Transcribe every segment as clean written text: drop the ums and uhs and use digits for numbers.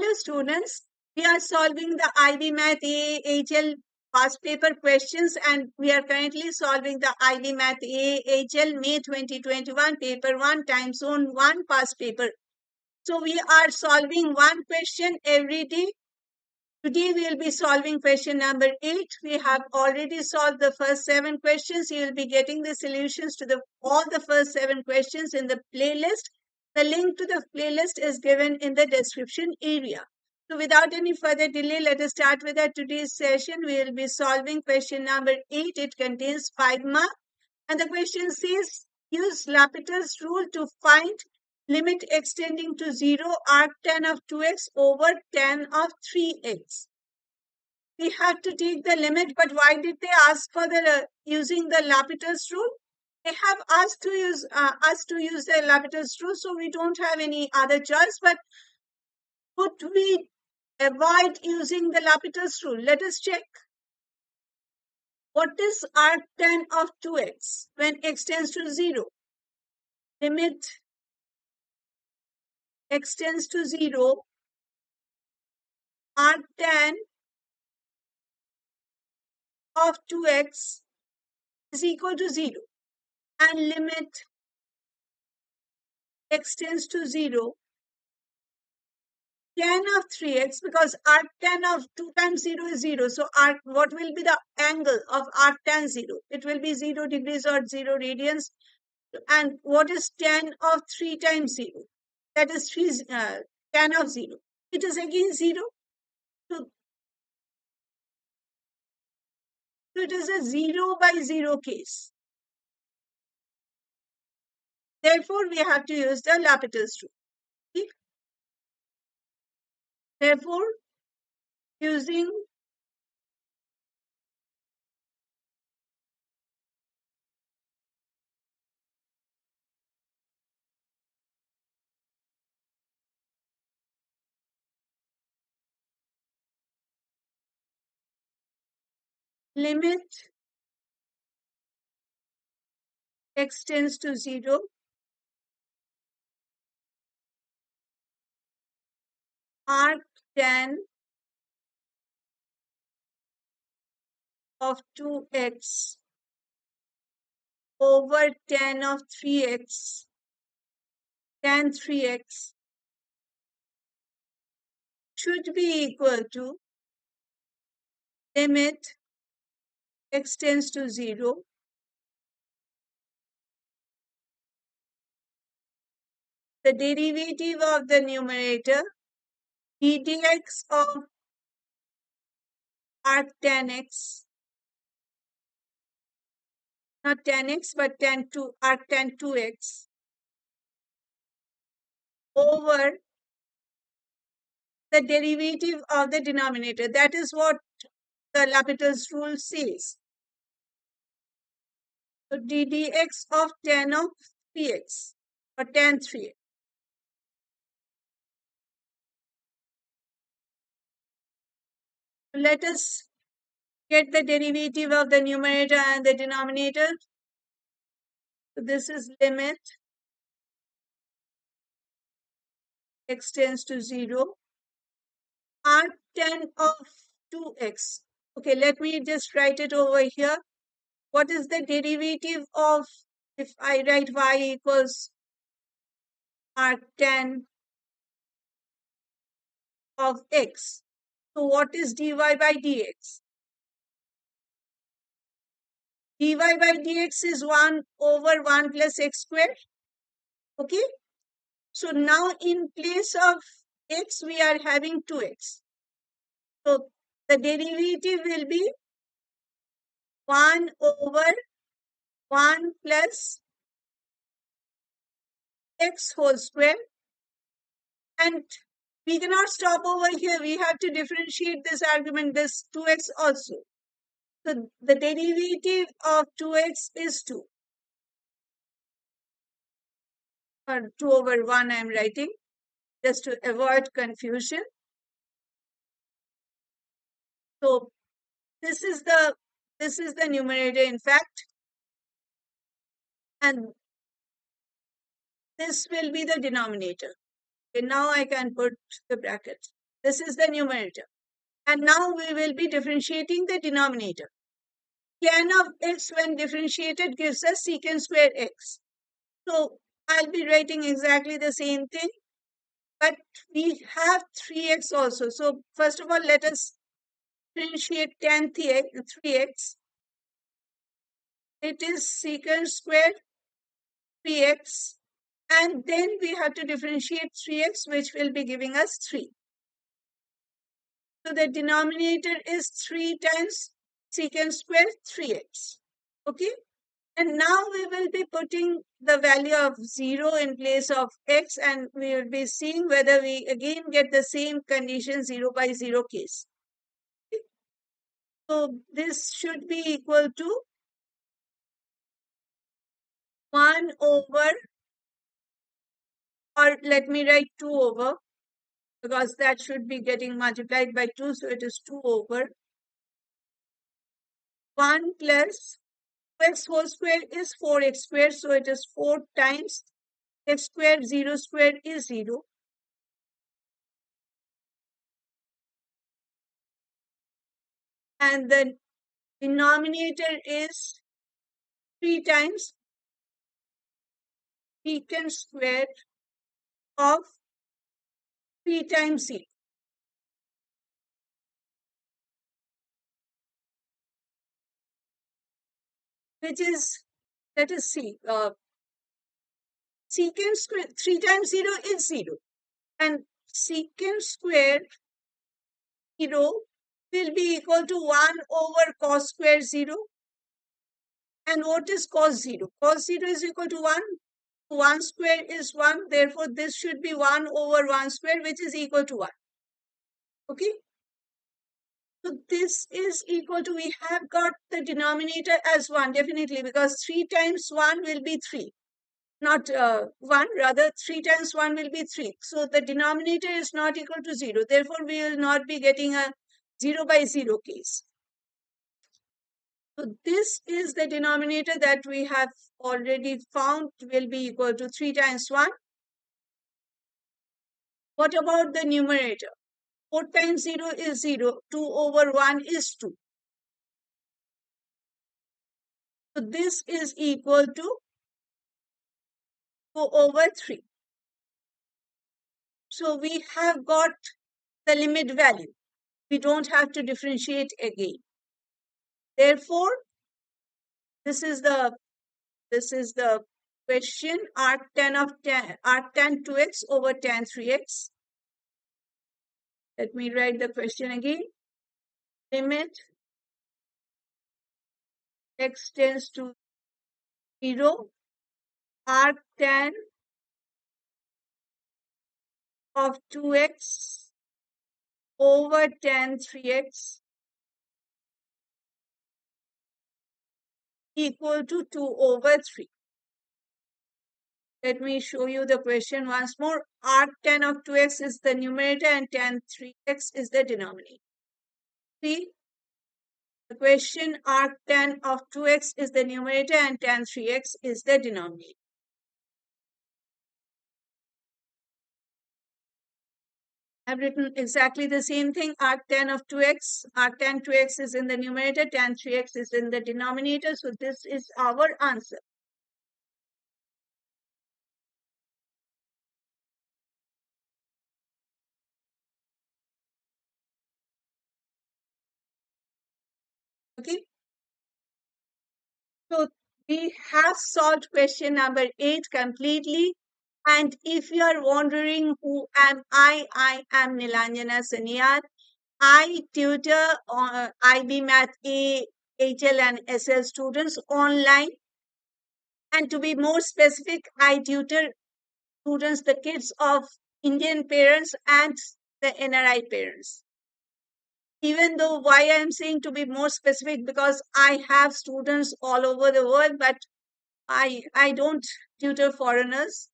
Hello students, we are solving the IB Math AAHL past paper questions and we are currently solving the IB Math AAHL May 2021 paper 1 time zone 1 past paper. So we are solving one question every day. Today we will be solving question number 8. We have already solved the first 7 questions. You will be getting the solutions to all the first 7 questions in the playlist. The link to the playlist is given in the description area. So without any further delay, let us start with our today's session. We will be solving question number 8. It contains 5 marks. And the question says, use l'Hôpital's rule to find limit extending to 0 arctan of 2x over tan of 3x. We have to take the limit, but why did they ask for using the l'Hôpital's rule? They have asked to use the l'Hôpital's rule, so we don't have any other choice. But could we avoid using the l'Hôpital's rule? Let us check. What is arctan of 2x when x tends to 0? Limit x tends to 0. Arctan of 2x is equal to 0. And limit x tends to 0, tan of 3x, because arctan of 2 times 0 is 0. So what will be the angle of arctan 0? It will be 0 degrees or 0 radians. And what is tan of 3 times 0? That is tan of 0. It is again 0. So it is a 0 by 0 case. Therefore, we have to use the l'Hôpital's rule. Okay? Therefore, using limit x tends to 0, arctan of 2x over tan of 3x, tan 3x should be equal to limit x tends to 0, the derivative of the numerator dx of arctan x, not tan x but arctan 2x over the derivative of the denominator. That is what the l'Hôpital's rule says. So ddx of tan of 3x or tan 3x. Let us get the derivative of the numerator and the denominator. So this is limit x tends to 0, arctan of 2x. Okay, let me just write it over here. What is the derivative of, if I write y equals arctan of x? So what is dy by dx? Dy by dx is 1 over 1 plus x squared. Okay. So now in place of x, we are having 2x. So the derivative will be 1 over 1 plus x whole square. And we cannot stop over here. We have to differentiate this argument, this 2x also. So the derivative of 2x is 2. Or 2 over 1 I am writing, just to avoid confusion. So this is the numerator, in fact. And this will be the denominator. Okay, now I can put the bracket. This is the numerator. And now we will be differentiating the denominator. Tan of x when differentiated gives us secant square x. So I'll be writing exactly the same thing. But we have 3x also. So first of all, let us differentiate tan 3x. It is secant square 3x. And then we have to differentiate 3x, which will be giving us 3. So the denominator is 3 times secant square 3x. Okay. And now we will be putting the value of 0 in place of x, and we will be seeing whether we again get the same condition 0 by 0 case. Okay. So this should be equal to 1 over, or let me write 2 over, because that should be getting multiplied by 2, so it is 2 over 1 plus x whole square is 4x square, so it is 4 times x square, 0 square is 0. And the denominator is 3 times secant square of 3 times 0. Which is, let us see, secant square, 3 times 0 is 0. And secant square 0 will be equal to 1 over cos square 0. And what is cos 0? Cos 0 is equal to 1. 1 square is 1. Therefore, this should be 1 over 1 square, which is equal to 1. Okay. So this is equal to, we have got the denominator as 1, definitely, because 3 times 1 will be 3. Not 1, rather 3 times 1 will be 3. So the denominator is not equal to 0. Therefore, we will not be getting a 0 by 0 case. So this is the denominator that we have already found will be equal to 3 times 1. What about the numerator? 4 times 0 is 0, 2 over 1 is 2. So this is equal to 2 over 3. So we have got the limit value. We don't have to differentiate again. Therefore, this is the question arctan 2x over tan 3x. Let me write the question again. Limit x tends to 0, arctan of 2x over tan 3x equal to 2 over 3. Let me show you the question once more. Arctan of 2x is the numerator and tan 3x is the denominator. See, the question arctan of 2x is the numerator and tan 3x is the denominator. I've written exactly the same thing. Arctan of 2x. Arctan 2x is in the numerator, tan 3x is in the denominator. So this is our answer. Okay, so we have solved question number 8 completely. And if you are wondering who am I am Nilanjana Saniyat. I tutor IB Math AAHL and SL students online. And to be more specific, I tutor students, the kids of Indian parents and the NRI parents. Even though why I am saying to be more specific, because I have students all over the world, but I don't tutor foreigners.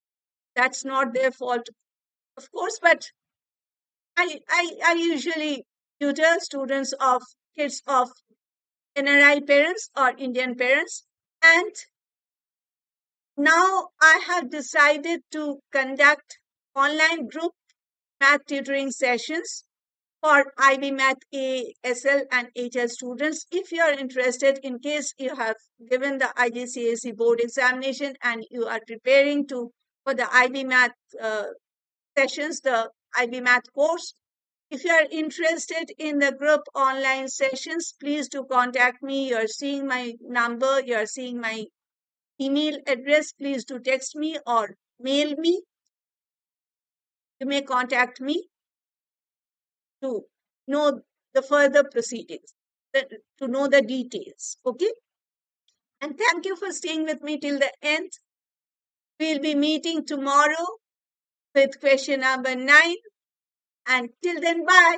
That's not their fault, of course, but I usually tutor students of kids of NRI parents or Indian parents. And now I have decided to conduct online group math tutoring sessions. for IB Math AAHL and HL students. If you are interested, in case you have given the IGCSE board examination and you are preparing for the IB Math sessions, the IB Math course, if you are interested in the group online sessions, please do contact me. You are seeing my number, you are seeing my email address. Please do text me or mail me. You may contact me to know the further proceedings, to know the details, okay? And thank you for staying with me till the end. We'll be meeting tomorrow with question number 9. And till then, bye.